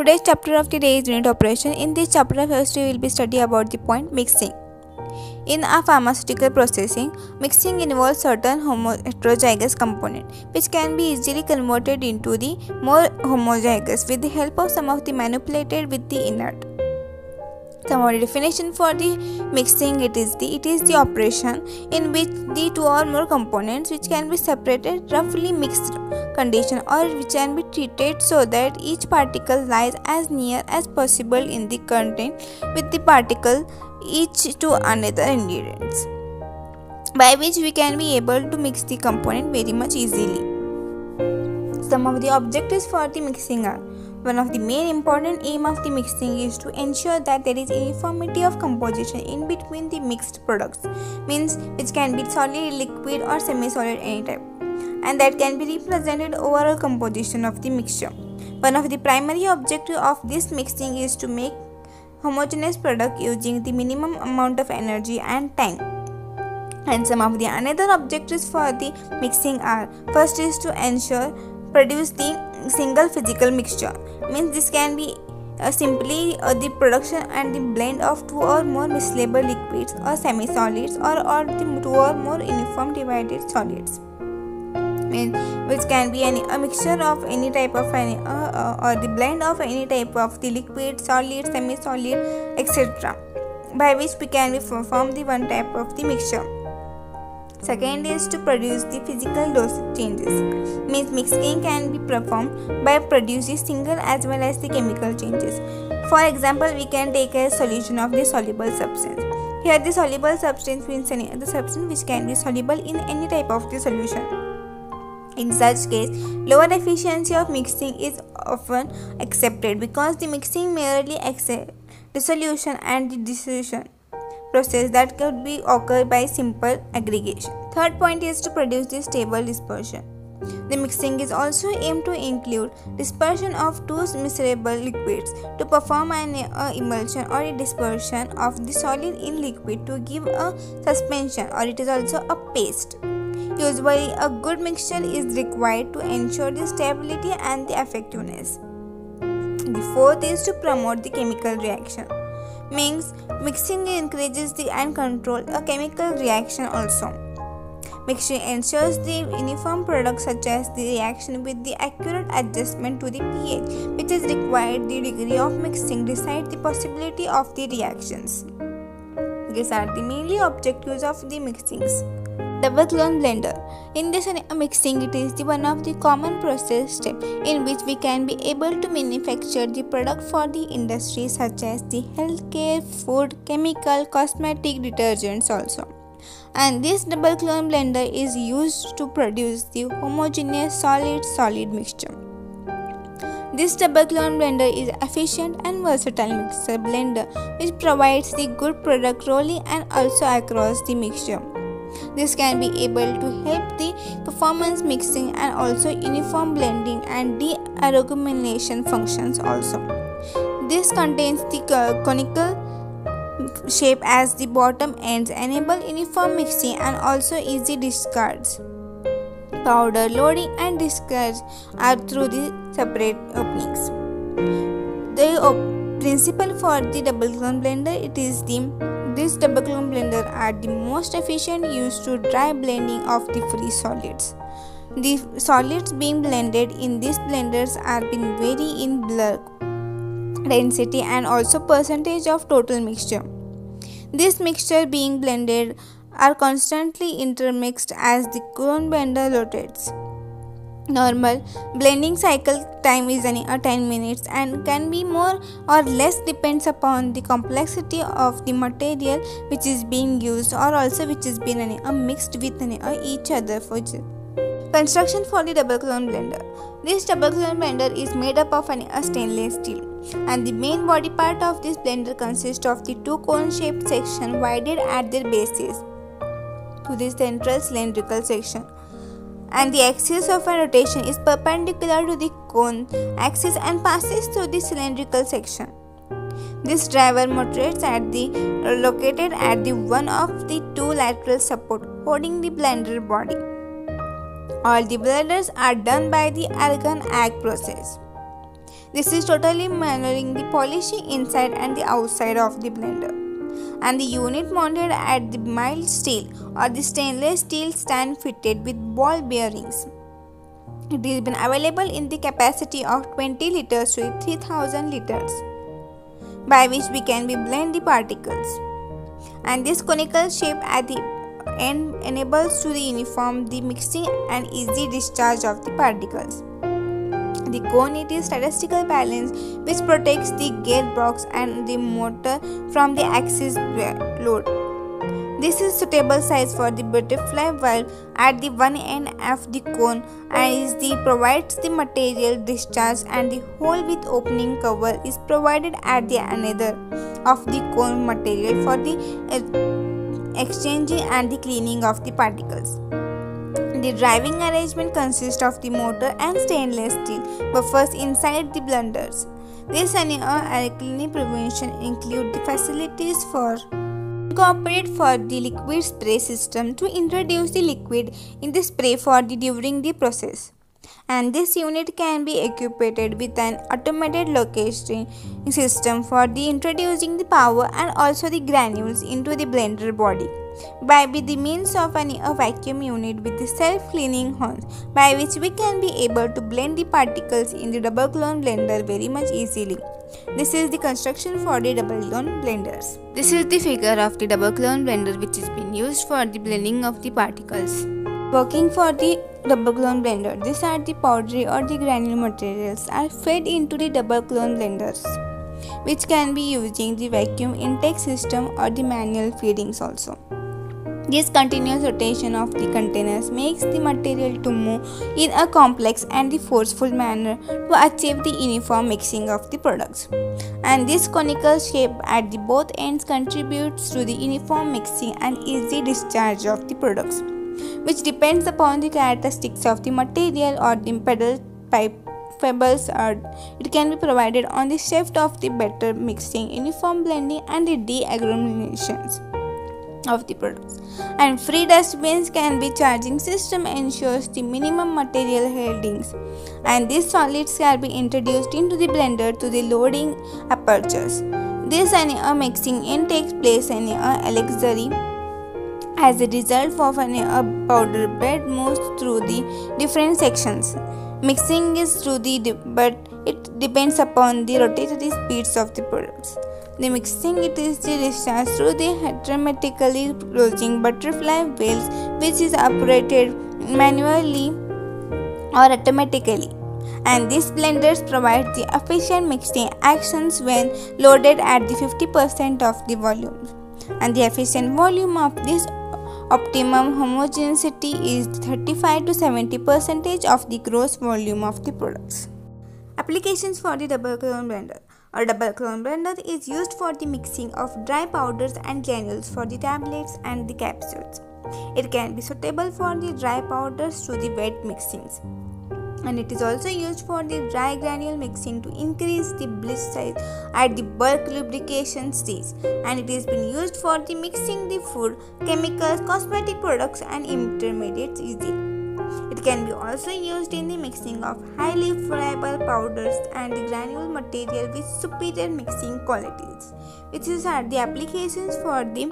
Today's chapter of the day is unit operation. In this chapter of first we will be studying about the point mixing. In a pharmaceutical processing, mixing involves certain heterozygous components which can be easily converted into the more homozygous with the help of some of the manipulated with the inert. Summary definition for the mixing: it is the operation in which the two or more components which can be separated roughly mixed condition or which can be treated so that each particle lies as near as possible in the content with the particle each to another ingredients, by which we can be able to mix the component very much easily. Some of the objectives for the mixing are: one of the main important aim of the mixing is to ensure that there is uniformity of composition in between the mixed products, means which can be solid, liquid or semi-solid, any type, and that can be represented overall composition of the mixture. One of the primary objective of this mixing is to make homogeneous product using the minimum amount of energy and time. And some of the another objectives for the mixing are: first is to ensure produce the single physical mixture, means this can be simply the production and the blend of two or more miscible liquids or semi-solids or the two or more uniform divided solids, means which can be a mixture of any type of or the blend of any type of the liquid, solid, semi-solid, etc., by which we can form the one type of the mixture. Second is to produce the physical dosage changes, means mixing can be performed by producing single as well as the chemical changes. For example, we can take a solution of the soluble substance. Here the soluble substance means any other substance which can be soluble in any type of the solution. In such case, lower efficiency of mixing is often accepted because the mixing merely accepts dissolution and the dissolution process that could be occurred by simple aggregation. Third point is to produce the stable dispersion. The mixing is also aimed to include dispersion of two miscible liquids to perform an emulsion or a dispersion of the solid in liquid to give a suspension, or it is also a paste. Usually, a good mixture is required to ensure the stability and the effectiveness. The fourth is to promote the chemical reaction. Means mixing encourages the and control a chemical reaction also. Mixing ensures the uniform product such as the reaction with the accurate adjustment to the pH which is required. The degree of mixing decides the possibility of the reactions. These are the mainly objectives of the mixings. Double-clone blender. In this mixing, it is the one of the common process steps in which we can be able to manufacture the product for the industry such as the healthcare, food, chemical, cosmetic, detergents also. And this double-clone blender is used to produce the homogeneous solid-solid mixture. This double-clone blender is efficient and versatile mixer blender which provides the good product rolling and also across the mixture. This can be able to help the performance mixing and also uniform blending and de-agglomeration functions also. This contains the conical shape as the bottom ends, enable uniform mixing and also easy discards. Powder loading and discards are through the separate openings. The principle for the double-clone blender, This double-clone blender are the most efficient used to dry blending of the free solids. The solids being blended in these blenders are being vary in bulk, density and also percentage of total mixture. This mixture being blended are constantly intermixed as the clone blender rotates. Normal blending cycle time is 10 minutes and can be more or less depends upon the complexity of the material which is being used or also which is being mixed with each other. For construction for the double-clone blender, this double-clone blender is made up of a stainless steel, and the main body part of this blender consists of the two cone-shaped sections widened at their bases to the central cylindrical section, and the axis of a rotation is perpendicular to the cone axis and passes through the cylindrical section. This driver motorized located at the one of the two lateral support holding the blender body. All the blenders are done by the argon arc process. This is totally mirroring the polishing inside and the outside of the blender. And the unit mounted at the mild steel or the stainless steel stand fitted with ball bearings. It has been available in the capacity of 20 liters to 3000 liters, by which we can blend the particles. And this conical shape at the end enables to uniform the mixing and easy discharge of the particles. The cone is a statistical balance which protects the gearbox and the motor from the axis load. This is suitable size for the butterfly valve at the one end of the cone and provides the material discharge, and the hole with opening cover is provided at the another of the cone material for the exchanging and the cleaning of the particles. The driving arrangement consists of the motor and stainless steel buffers inside the blenders. This and alkaline prevention include the facilities for incorporate for the liquid spray system to introduce the liquid in the spray for the during the process. And this unit can be equipped with an automated location system for the introducing the power and also the granules into the blender body by the means of a vacuum unit with the self-cleaning horns, by which we can be able to blend the particles in the double-clone blender very much easily. This is the construction for the double-clone blenders. This is the figure of the double-clone blender which has been used for the blending of the particles. Working for the double-clone blender, these are the powdery or the granular materials are fed into the double-clone blenders, which can be using the vacuum intake system or the manual feedings also. This continuous rotation of the containers makes the material to move in a complex and the forceful manner to achieve the uniform mixing of the products. And this conical shape at the both ends contributes to the uniform mixing and easy discharge of the products, which depends upon the characteristics of the material or the pedal pipe pebbles, or it can be provided on the shaft of the better mixing, uniform blending and the deagglomeration of the products. And free dustbins can be charging system ensures the minimum material holdings, and these solids can be introduced into the blender to the loading apertures. This mixing takes place in a luxury as a result of a powder bed moves through the different sections. Mixing is through the but it depends upon the rotatory speeds of the products. The mixing it is the discharge through the hermetically closing butterfly valves, which is operated manually or automatically. And these blenders provide the efficient mixing actions when loaded at the 50% of the volume. And the efficient volume of this optimum homogeneity is 35 to 70% of the gross volume of the products. Applications for the double-clone blender. A double-clone blender is used for the mixing of dry powders and granules for the tablets and the capsules. It can be suitable for the dry powders to the wet mixings. And it is also used for the dry granule mixing to increase the bliss size at the bulk lubrication stage, and it has been used for the mixing the food, chemicals, cosmetic products and intermediates easily. It can be also used in the mixing of highly friable powders and the granule material with superior mixing qualities, which are the applications for the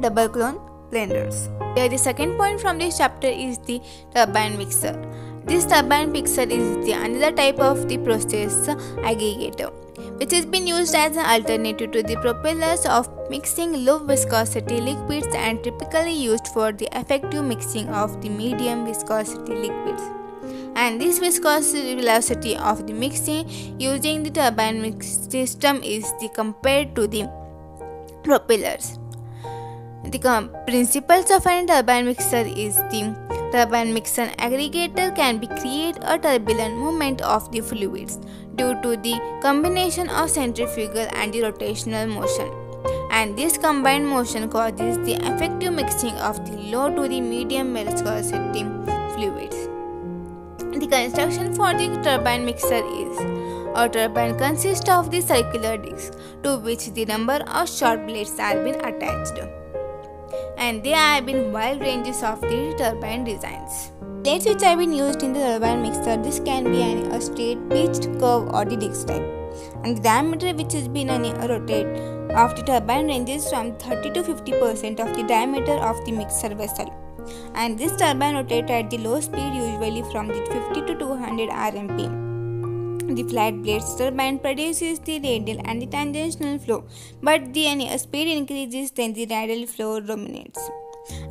double-clone blenders. Here the second point from this chapter is the turbine mixer. This turbine mixer is the another type of the process aggregator, which has been used as an alternative to the propellers of mixing low viscosity liquids and typically used for the effective mixing of the medium viscosity liquids. And this viscosity velocity of the mixing using the turbine mix system is compared to the propellers. The principles of a turbine mixer is the turbine mixer aggregator can be create a turbulent movement of the fluids due to the combination of centrifugal and the rotational motion, and this combined motion causes the effective mixing of the low to the medium viscosity fluids. The construction for the turbine mixer is a turbine consists of the circular discs to which the number of short blades are been attached, and there have been wide ranges of the turbine designs. Plates which have been used in the turbine mixer, this can be a straight, pitched, curve or the disc type. And the diameter which has been rotated of the turbine ranges from 30 to 50% of the diameter of the mixer vessel. And this turbine rotates at the low speed, usually from the 50 to 200 RMP. The flat blade turbine produces the radial and the tangential flow, but the speed increases then the radial flow dominates.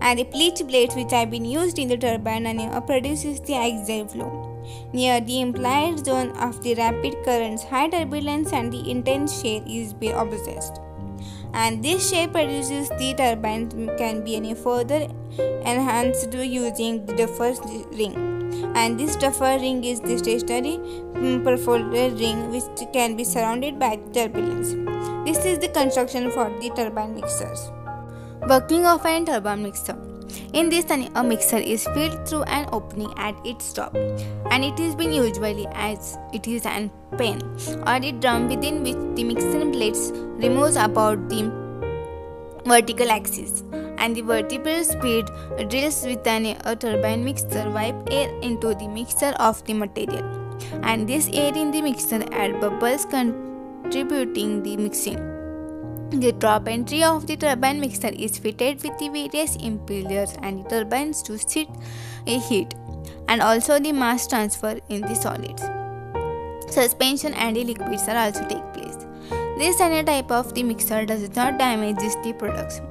And the pleat blades which have been used in the turbine produces the axial flow. Near the implied zone of the rapid currents, high turbulence and the intense shear is obsessed. And this shear produces the turbines can be further enhanced using the duffer ring. And this duffer ring is the stationary perforated ring which can be surrounded by turbulence. This is the construction for the turbine mixers. Working of a turbine mixer. In this, a mixer is filled through an opening at its top, and it is been usually as it is an pen or a drum within which the mixing plates removes about the vertical axis. And the vertebral speed drills with a turbine mixer wipe air into the mixer of the material, and this air in the mixer add bubbles contributing the mixing. The drop entry of the turbine mixer is fitted with the various impellers and the turbines to sit a heat, and also the mass transfer in the solids, suspension and the liquids are also take place. This type of the mixer does not damage the products,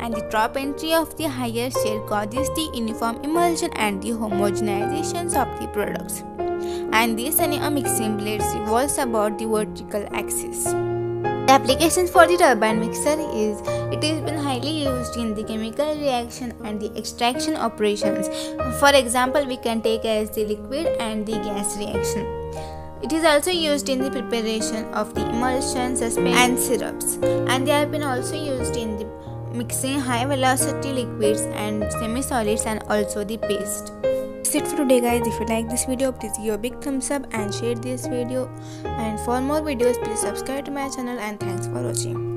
and the drop entry of the higher shear causes the uniform emulsion and the homogenization of the products. And this mixing blade revolves about the vertical axis. The applications for the turbine mixer is it has been highly used in the chemical reaction and the extraction operations. For example, we can take as the liquid and the gas reaction. It is also used in the preparation of the emulsion, suspension and syrups, and they have been also used in the mixing high velocity liquids and semi-solids and also the paste. That's it for today guys. If you like this video, please give a big thumbs up and share this video, and for more videos please subscribe to my channel, and thanks for watching.